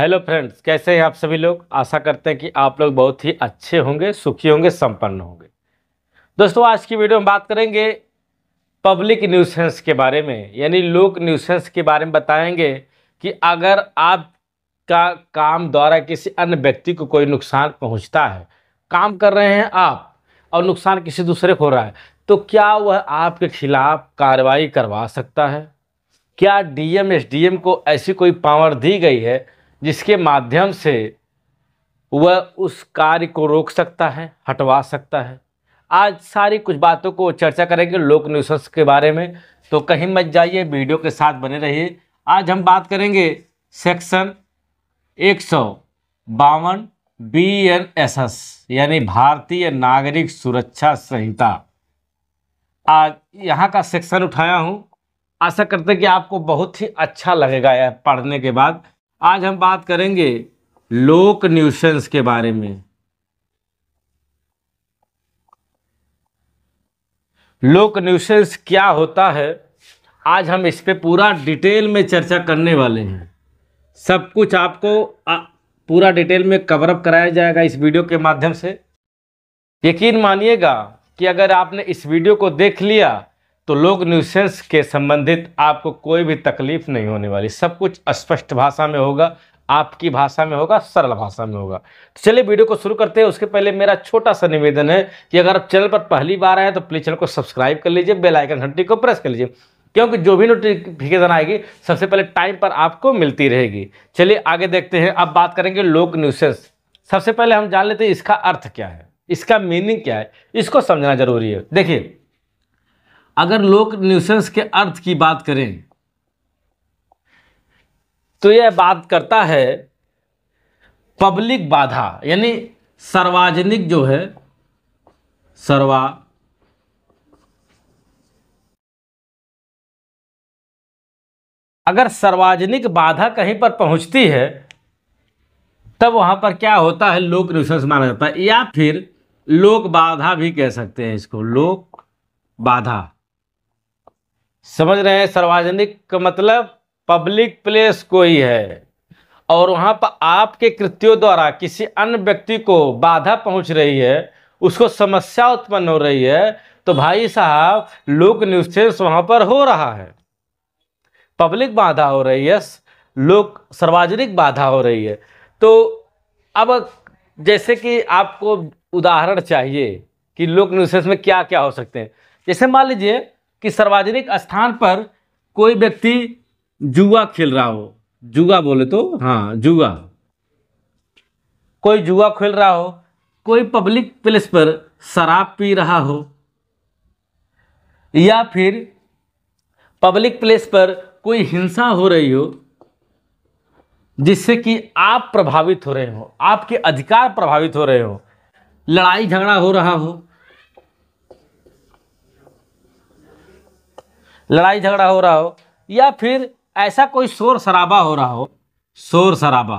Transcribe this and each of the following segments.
Hello friends, कैसे हैं आप सभी लोग। आशा करते हैं कि आप लोग बहुत ही अच्छे होंगे, सुखी होंगे, संपन्न होंगे। दोस्तों, आज की वीडियो में बात करेंगे पब्लिक न्यूसेंस के बारे में, यानी लोक न्यूसेंस के बारे में। बताएंगे कि अगर आपका काम द्वारा किसी अन्य व्यक्ति को कोई नुकसान पहुँचता है, काम कर रहे हैं आप और नुकसान किसी दूसरे को हो रहा है, तो क्या वह आपके खिलाफ कार्रवाई करवा सकता है। क्या डीएम एसडीएम को ऐसी कोई पावर दी गई है जिसके माध्यम से वह उस कार्य को रोक सकता है, हटवा सकता है। आज सारी कुछ बातों को चर्चा करेंगे लोक न्यूसेंस के बारे में, तो कहीं मत जाइए, वीडियो के साथ बने रहिए। आज हम बात करेंगे सेक्शन 152 BNSS यानी भारतीय नागरिक सुरक्षा संहिता। आज यहाँ का सेक्शन उठाया हूँ, आशा करते हैं कि आपको बहुत ही अच्छा लगेगा यह पढ़ने के बाद। आज हम बात करेंगे लोक न्यूसेंस के बारे में। लोक न्यूसेंस क्या होता है, आज हम इस पे पूरा डिटेल में चर्चा करने वाले हैं। सब कुछ आपको पूरा डिटेल में कवर अप कराया जाएगा इस वीडियो के माध्यम से। यकीन मानिएगा कि अगर आपने इस वीडियो को देख लिया तो लोक न्यूसेंस के संबंधित आपको कोई भी तकलीफ नहीं होने वाली। सब कुछ स्पष्ट भाषा में होगा, आपकी भाषा में होगा, सरल भाषा में होगा। तो चलिए वीडियो को शुरू करते हैं। उसके पहले मेरा छोटा सा निवेदन है कि अगर आप चैनल पर पहली बार आए तो प्लीज़ चैनल को सब्सक्राइब कर लीजिए, बेल आइकन घंटी को प्रेस कर लीजिए, क्योंकि जो भी नोटिफिकेशन आएगी सबसे पहले टाइम पर आपको मिलती रहेगी। चलिए आगे देखते हैं। अब बात करेंगे लोक न्यूसेंस। सबसे पहले हम जान लेते हैं इसका अर्थ क्या है, इसका मीनिंग क्या है, इसको समझना जरूरी है। देखिए, अगर लोक न्यूसेंस के अर्थ की बात करें तो यह बात करता है पब्लिक बाधा, यानी सार्वजनिक जो है अगर सार्वजनिक बाधा कहीं पर पहुंचती है तब वहां पर क्या होता है, लोक न्यूसेंस माना जाता है, या फिर लोक बाधा भी कह सकते हैं इसको। लोक बाधा समझ रहे हैं, सार्वजनिक का मतलब पब्लिक प्लेस कोई है और वहां पर आपके कृत्यों द्वारा किसी अन्य व्यक्ति को बाधा पहुंच रही है, उसको समस्या उत्पन्न हो रही है, तो भाई साहब लोक न्यूसेंस वहां पर हो रहा है। पब्लिक बाधा हो रही है, लोक सार्वजनिक बाधा हो रही है। तो अब जैसे कि आपको उदाहरण चाहिए कि लोक न्यूसेंस में क्या क्या हो सकते हैं। जैसे मान लीजिए कि सार्वजनिक स्थान पर कोई व्यक्ति जुआ खेल रहा हो, जुआ बोले तो हाँ जुआ, कोई जुआ खेल रहा हो, कोई पब्लिक प्लेस पर शराब पी रहा हो, या फिर पब्लिक प्लेस पर कोई हिंसा हो रही हो जिससे कि आप प्रभावित हो रहे हो, आपके अधिकार प्रभावित हो रहे हो, लड़ाई झगड़ा हो रहा हो, या फिर ऐसा कोई शोर शराबा हो रहा हो, शोर शराबा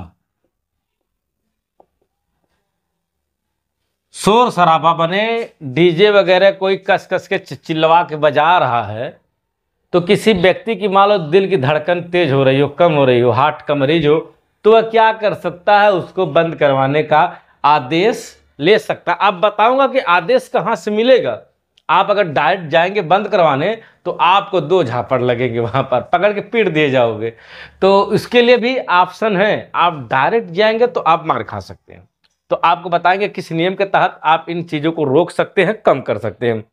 बने डीजे वगैरह कोई कस के चिल्लवा के बजा रहा है, तो किसी व्यक्ति की मान लो दिल की धड़कन तेज हो रही हो, कम हो रही हो, हार्ट का मरीज हो, तो वह क्या कर सकता है, उसको बंद करवाने का आदेश ले सकता है। अब बताऊंगा कि आदेश कहाँ से मिलेगा। आप अगर डायरेक्ट जाएंगे बंद करवाने तो आपको 2 झापड़ लगेंगे, वहाँ पर पकड़ के पीट दिए जाओगे। तो उसके लिए भी ऑप्शन है, आप डायरेक्ट जाएंगे तो आप मार खा सकते हैं। तो आपको बताएंगे किस नियम के तहत आप इन चीज़ों को रोक सकते हैं, कम कर सकते हैं।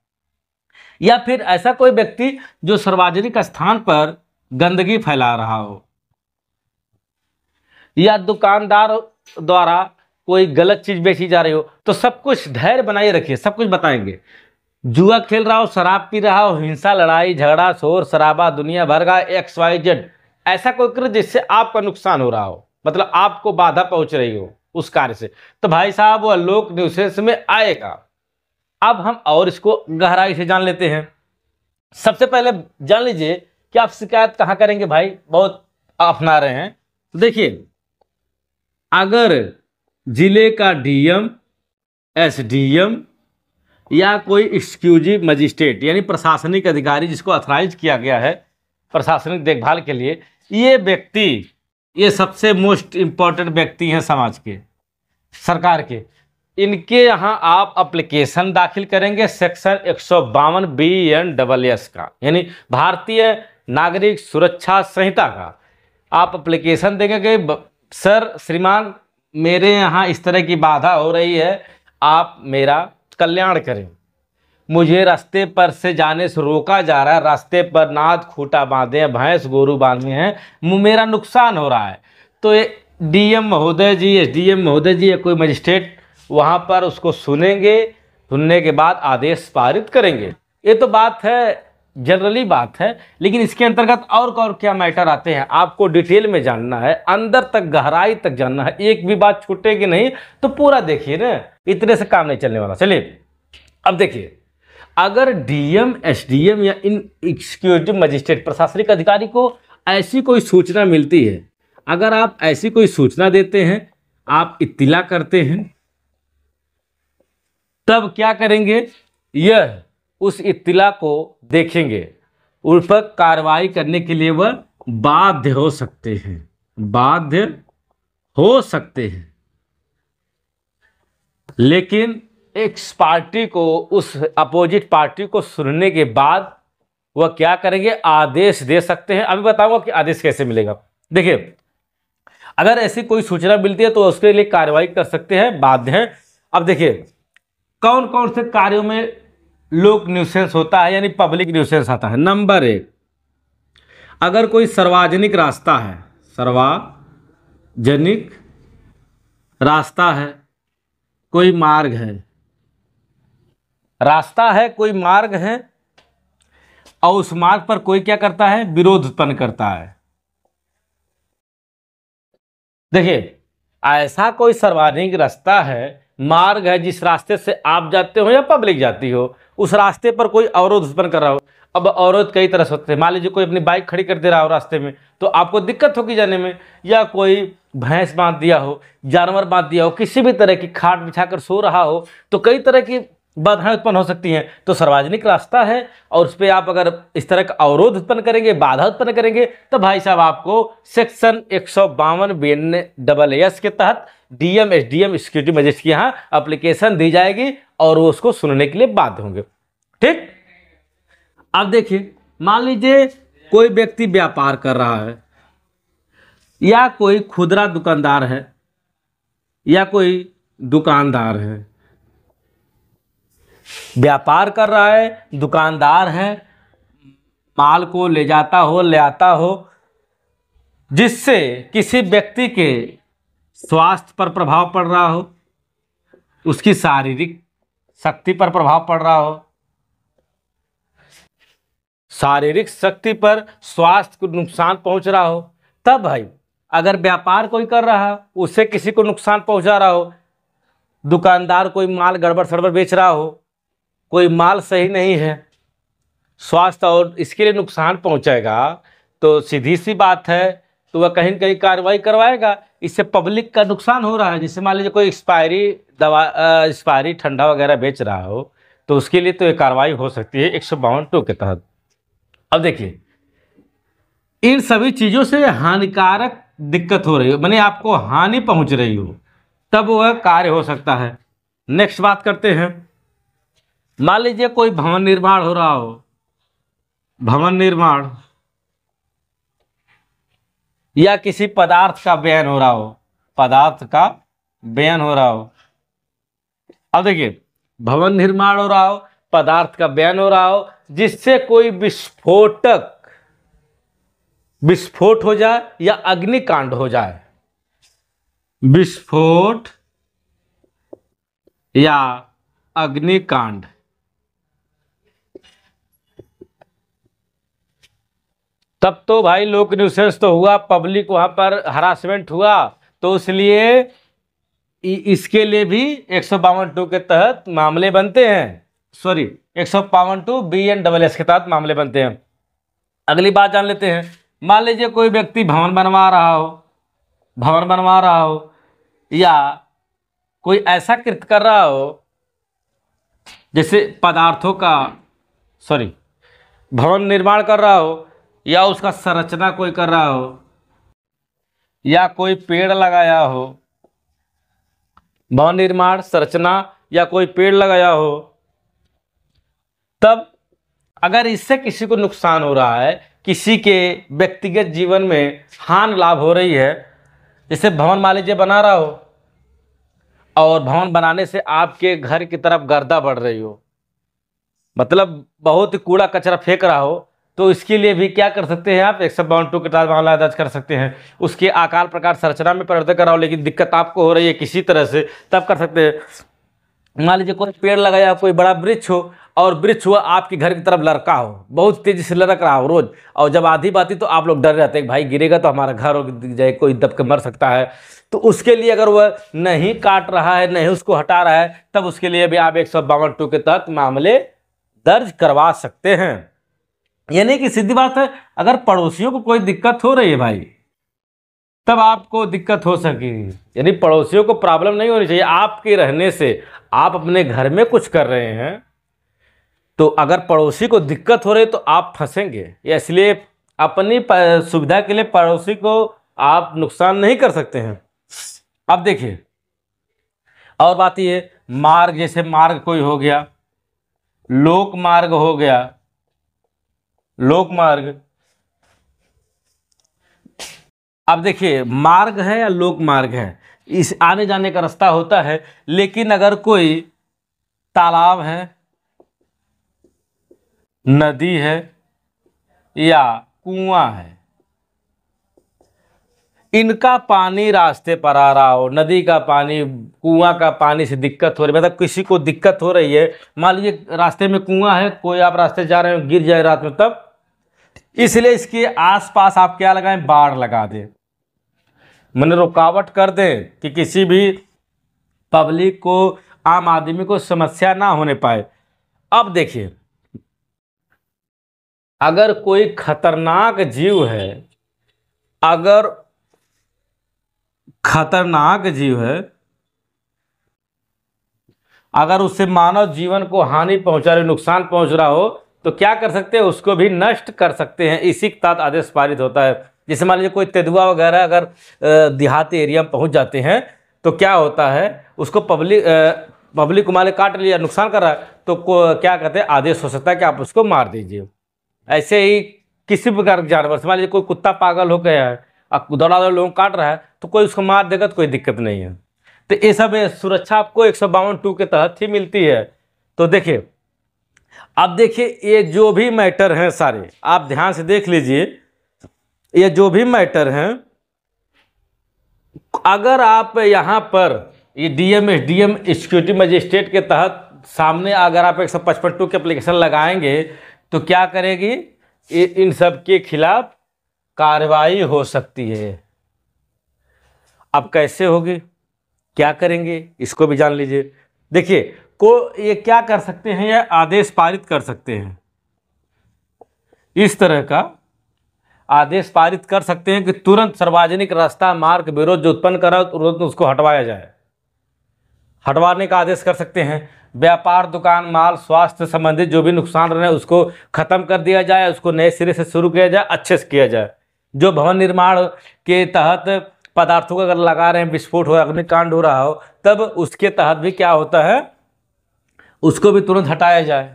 या फिर ऐसा कोई व्यक्ति जो सार्वजनिक स्थान पर गंदगी फैला रहा हो, या दुकानदार द्वारा कोई गलत चीज़ बेची जा रही हो, तो सब कुछ धैर्य बनाए रखिए, सब कुछ बताएंगे। जुआ खेल रहा हो, शराब पी रहा हो, हिंसा लड़ाई झगड़ा शोर शराबा दुनिया भर का XYZ, ऐसा कोई कृत्य जिससे आपका नुकसान हो रहा हो, मतलब आपको बाधा पहुंच रही हो उस कार्य से, तो भाई साहब वह लोक न्यूसेंस में आएगा। अब हम और इसको गहराई से जान लेते हैं। सबसे पहले जान लीजिए कि आप शिकायत कहाँ करेंगे, भाई बहुत अपना रहे हैं। तो देखिए, अगर जिले का डीएम, एसडीएम या कोई एक्सक्यूजिव मजिस्ट्रेट यानी प्रशासनिक अधिकारी जिसको अथराइज किया गया है प्रशासनिक देखभाल के लिए, ये व्यक्ति ये सबसे मोस्ट इम्पॉर्टेंट व्यक्ति हैं समाज के, सरकार के। इनके यहाँ आप एप्लीकेशन दाखिल करेंगे सेक्शन 152 BNSS का, यानी भारतीय नागरिक सुरक्षा संहिता का। आप एप्लीकेशन देंगे कि सर श्रीमान मेरे यहाँ इस तरह की बाधा हो रही है, आप मेरा कल्याण करें, मुझे रास्ते पर से जाने से रोका जा रहा है, रास्ते पर नाद खूटा बांधे हैं, भैंस गोरू बांधे हैं, मेरा नुकसान हो रहा है। तो ये डीएम महोदय जी, एसडीएम महोदय जी या कोई मजिस्ट्रेट वहाँ पर उसको सुनेंगे, सुनने के बाद आदेश पारित करेंगे। ये तो बात है, जनरली बात है, लेकिन इसके अंतर्गत और क्या मैटर आते हैं आपको डिटेल में जानना है, अंदर तक गहराई तक जानना है, एक भी बात छूटेगी नहीं, तो पूरा देखिए ना, इतने से काम नहीं चलने वाला। चलिए अब देखिए, अगर डीएम, एसडीएम या इन एग्जीक्यूटिव मजिस्ट्रेट प्रशासनिक अधिकारी को ऐसी कोई सूचना मिलती है, अगर आप ऐसी कोई सूचना देते हैं, आप इत्तिला करते हैं, तब क्या करेंगे, यह उस इत्तिला को देखेंगे, उस पर कार्रवाई करने के लिए वह बाध्य हो सकते हैं, बाध्य हो सकते हैं। लेकिन एक्स पार्टी को, उस अपोजिट पार्टी को सुनने के बाद वह क्या करेंगे, आदेश दे सकते हैं। अभी बताऊंगा कि आदेश कैसे मिलेगा। देखिए, अगर ऐसी कोई सूचना मिलती है तो उसके लिए कार्रवाई कर सकते हैं, बाध्य है। अब देखिए कौन कौन से कार्यों में लोक न्यूसेंस होता है, यानी पब्लिक न्यूसेंस आता है। नंबर 1, अगर कोई सार्वजनिक रास्ता है, सार्वजनिक रास्ता है, कोई मार्ग है, रास्ता है, कोई मार्ग है, और उस मार्ग पर कोई क्या करता है, विरोध उत्पन्न करता है। देखिए, ऐसा कोई सार्वजनिक रास्ता है, मार्ग है, जिस रास्ते से आप जाते हो या पब्लिक जाती हो, उस रास्ते पर कोई अवरोध उत्पन्न कर रहा हो। अब अवरोध कई तरह से होते हैं। मान लीजिए कोई अपनी बाइक खड़ी कर दे रहा हो रास्ते में, तो आपको दिक्कत होगी जाने में, या कोई भैंस बांध दिया हो, जानवर बांध दिया हो, किसी भी तरह की खाट बिछाकर सो रहा हो, तो कई तरह की बाधाएं उत्पन्न हो सकती हैं। तो सार्वजनिक रास्ता है और उस पर आप अगर इस तरह का अवरोध उत्पन्न करेंगे, बाधा उत्पन्न करेंगे, तो भाई साहब आपको सेक्शन 152 BNSS के तहत डीएम, एसडीएम, एग्जीक्यूटिव मजिस्ट्रेट के यहाँ एप्लीकेशन दी जाएगी और वो उसको सुनने के लिए बाध्य होंगे। ठीक, अब देखिए, मान लीजिए कोई व्यक्ति व्यापार कर रहा है, या कोई खुदरा दुकानदार है, या कोई दुकानदार है, व्यापार कर रहा है, दुकानदार है, माल को ले जाता हो, ले आता हो, जिससे किसी व्यक्ति के स्वास्थ्य पर प्रभाव पड़ रहा हो, उसकी शारीरिक शक्ति पर प्रभाव पड़ रहा हो, शारीरिक शक्ति पर, स्वास्थ्य को नुकसान पहुंच रहा हो, तब भाई अगर व्यापार कोई कर रहा हो, उससे किसी को नुकसान पहुंचा रहा हो, दुकानदार कोई माल गड़बड़ सड़बड़ बेच रहा हो, कोई माल सही नहीं है, स्वास्थ्य और इसके लिए नुकसान पहुंचाएगा, तो सीधी सी बात है, तो वह कहीं न कहीं कार्रवाई करवाएगा। इससे पब्लिक का नुकसान हो रहा है। जैसे मान लीजिए कोई एक्सपायरी दवा, एक्सपायरी ठंडा वगैरह बेच रहा हो, तो उसके लिए तो ये कार्रवाई हो सकती है 152 के तहत। अब देखिए, इन सभी चीज़ों से हानिकारक दिक्कत हो रही हो, माने आपको हानि पहुँच रही हो, तब वह कार्य हो सकता है। नेक्स्ट बात करते हैं, मान लीजिए कोई भवन निर्माण हो रहा हो, भवन निर्माण या किसी पदार्थ का बयान हो रहा हो, पदार्थ का बयान हो रहा हो। अब देखिए, भवन निर्माण हो रहा हो, पदार्थ का बयान हो रहा हो, जिससे कोई विस्फोटक विस्फोट हो जाए या अग्निकांड हो जाए, विस्फोट या अग्निकांड। तब तो भाई लोक न्यूसेंस तो हुआ, पब्लिक वहां पर हरासमेंट हुआ, तो इसलिए इसके लिए भी 152 के तहत मामले बनते हैं, सॉरी 152 BNSS के तहत मामले बनते हैं। अगली बात जान लेते हैं, मान लीजिए कोई व्यक्ति भवन बनवा रहा हो, भवन बनवा रहा हो, या कोई ऐसा कृत्य कर रहा हो, जैसे पदार्थों का, सॉरी भवन निर्माण कर रहा हो, या उसका संरचना कोई कर रहा हो, या कोई पेड़ लगाया हो, भवन निर्माण संरचना या कोई पेड़ लगाया हो, तब अगर इससे किसी को नुकसान हो रहा है, किसी के व्यक्तिगत जीवन में हानि लाभ हो रही है, जैसे भवन मान लीजिए बना रहा हो और भवन बनाने से आपके घर की तरफ गर्दा बढ़ रही हो, मतलब बहुत ही कूड़ा कचरा फेंक रहा हो, तो इसके लिए भी क्या कर सकते हैं आप, 152 के तहत मामला दर्ज कर सकते हैं। उसके आकार प्रकार संरचना में परिवर्तन कराओ, लेकिन दिक्कत आपको हो रही है किसी तरह से, तब कर सकते हैं। मान लीजिए कोई पेड़ लगाया, कोई बड़ा वृक्ष हो और वृक्ष हुआ आपके घर की तरफ लड़का हो, बहुत तेज़ी से लड़क रहा हो रोज़, और जब आधी बाती तो आप लोग डर जाते हैं भाई गिरेगा तो हमारा घर हो जाए, कोई दब के मर सकता है। तो उसके लिए अगर वह नहीं काट रहा है, नहीं उसको हटा रहा है, तब उसके लिए भी आप 152 के तहत मामले दर्ज करवा सकते हैं। यानी कि सीधी बात है, अगर पड़ोसियों को कोई दिक्कत हो रही है भाई, तब आपको दिक्कत हो सकेगी। यानी पड़ोसियों को प्रॉब्लम नहीं होनी चाहिए आपके रहने से, आप अपने घर में कुछ कर रहे हैं तो अगर पड़ोसी को दिक्कत हो रही तो आप फंसेंगे, इसलिए अपनी सुविधा के लिए पड़ोसी को आप नुकसान नहीं कर सकते हैं। अब देखिए और बात यह, मार्ग, जैसे मार्ग कोई हो गया, लोक मार्ग हो गया, लोक मार्ग। अब देखिए मार्ग है या लोक मार्ग है, इस आने जाने का रास्ता होता है, लेकिन अगर कोई तालाब है, नदी है या कुआं है, इनका पानी रास्ते पर आ रहा हो, नदी का पानी कुआं का पानी से दिक्कत हो रही है, मतलब किसी को दिक्कत हो रही है, मान लीजिए रास्ते में कुआं है, कोई आप रास्ते जा रहे हो गिर जाए रात में, तब इसलिए इसके आसपास आप क्या लगाएं, बाड़ लगा दें, मैंने रुकावट कर दें कि किसी भी पब्लिक को, आम आदमी को समस्या ना होने पाए। अब देखिए अगर कोई खतरनाक जीव है, अगर खतरनाक जीव है, अगर उससे मानव जीवन को हानि पहुंचा रहे, नुकसान पहुंच रहा हो, तो क्या कर सकते हैं, उसको भी नष्ट कर सकते हैं। इसी के तहत आदेश पारित होता है। जैसे मान लीजिए कोई तेंदुआ वगैरह अगर देहाती एरिया में पहुंच जाते हैं तो क्या होता है, उसको पब्लिक को माले काट लिया, नुकसान कर रहा है, तो क्या कहते हैं, आदेश हो सकता है कि आप उसको मार दीजिए। ऐसे ही किसी प्रकार के जानवर से, मान लीजिए कोई कुत्ता पागल हो गया है, दौड़ा दौड़ा लोगों को काट रहा है, तो कोई उसको मार देगा तो कोई दिक्कत नहीं है। तो ये सब सुरक्षा आपको 152 के तहत ही मिलती है। तो देखिए, अब देखिए ये जो भी मैटर हैं सारे आप ध्यान से देख लीजिए, ये जो भी मैटर हैं, अगर आप यहाँ पर ये डीएम एग्जीक्यूटिव मजिस्ट्रेट के तहत सामने अगर आप 152 के एप्लीकेशन लगाएंगे तो क्या करेगी, इन सब के खिलाफ कार्रवाई हो सकती है। अब कैसे होगी, क्या करेंगे, इसको भी जान लीजिए। देखिए को ये क्या कर सकते हैं, या आदेश पारित कर सकते हैं, इस तरह का आदेश पारित कर सकते हैं कि तुरंत सार्वजनिक रास्ता, मार्ग, विरोध जो उत्पन्न कर रहा है तुरंत उसको हटवाया जाए, हटवाने का आदेश कर सकते हैं। व्यापार, दुकान, माल, स्वास्थ्य संबंधित जो भी नुकसान रहे उसको खत्म कर दिया जाए, उसको नए सिरे से शुरू किया जाए, अच्छे से किया जाए। जो भवन निर्माण के तहत पदार्थों को अगर लगा रहे हैं, विस्फोट हो, अग्निकांड हो रहा हो, तब उसके तहत भी क्या होता है, उसको भी तुरंत हटाया जाए।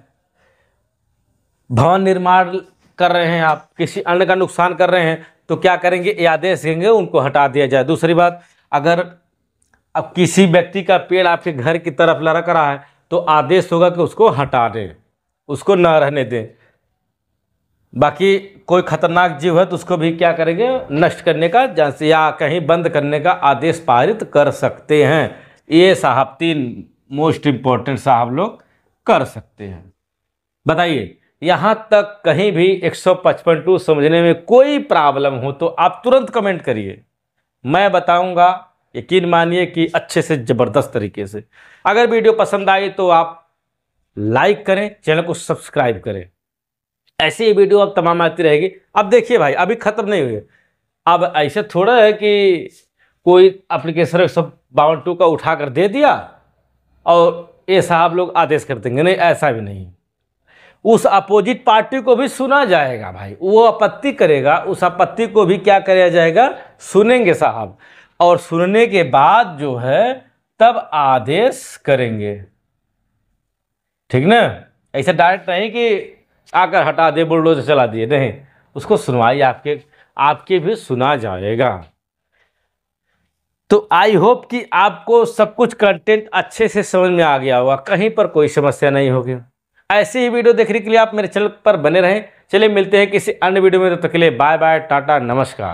भवन निर्माण कर रहे हैं आप, किसी अन्य का नुकसान कर रहे हैं, तो क्या करेंगे, ये आदेश देंगे, उनको हटा दिया जाए। दूसरी बात, अगर अब किसी व्यक्ति का पेड़ आपके घर की तरफ लड़क रहा है तो आदेश होगा कि उसको हटा दें, उसको न रहने दें। बाकी कोई खतरनाक जीव है तो उसको भी क्या करेंगे, नष्ट करने का या कहीं बंद करने का आदेश पारित कर सकते हैं। ये साहब 3 मोस्ट इम्पोर्टेंट साहब लोग कर सकते हैं। बताइए, यहाँ तक कहीं भी 152 समझने में कोई प्रॉब्लम हो तो आप तुरंत कमेंट करिए, मैं बताऊँगा। यकीन मानिए कि अच्छे से, ज़बरदस्त तरीके से। अगर वीडियो पसंद आए तो आप लाइक करें, चैनल को सब्सक्राइब करें, ऐसी ही वीडियो अब तमाम आती रहेगी। अब देखिए भाई, अभी ख़त्म नहीं हुई। अब ऐसे थोड़ा है कि कोई एप्लीकेशन 152 का उठा कर दे दिया और ये साहब लोग आदेश कर देंगे, नहीं, ऐसा भी नहीं। उस अपोजिट पार्टी को भी सुना जाएगा भाई। वो आपत्ति करेगा, उस आपत्ति को भी क्या कराया जाएगा, सुनेंगे साहब। और सुनने के बाद जो है तब आदेश करेंगे, ठीक ना। ऐसा डायरेक्ट नहीं कि आकर हटा दे, बुलडोजर चला दिए, नहीं। उसको सुनवाई आपके भी सुना जाएगा। तो आई होप कि आपको सब कुछ कंटेंट अच्छे से समझ में आ गया होगा, कहीं पर कोई समस्या नहीं होगी। ऐसे ही वीडियो देखने के लिए आप मेरे चैनल पर बने रहें। चलिए मिलते हैं किसी अन्य वीडियो में, तब तक के लिए बाय बाय, टाटा, नमस्कार।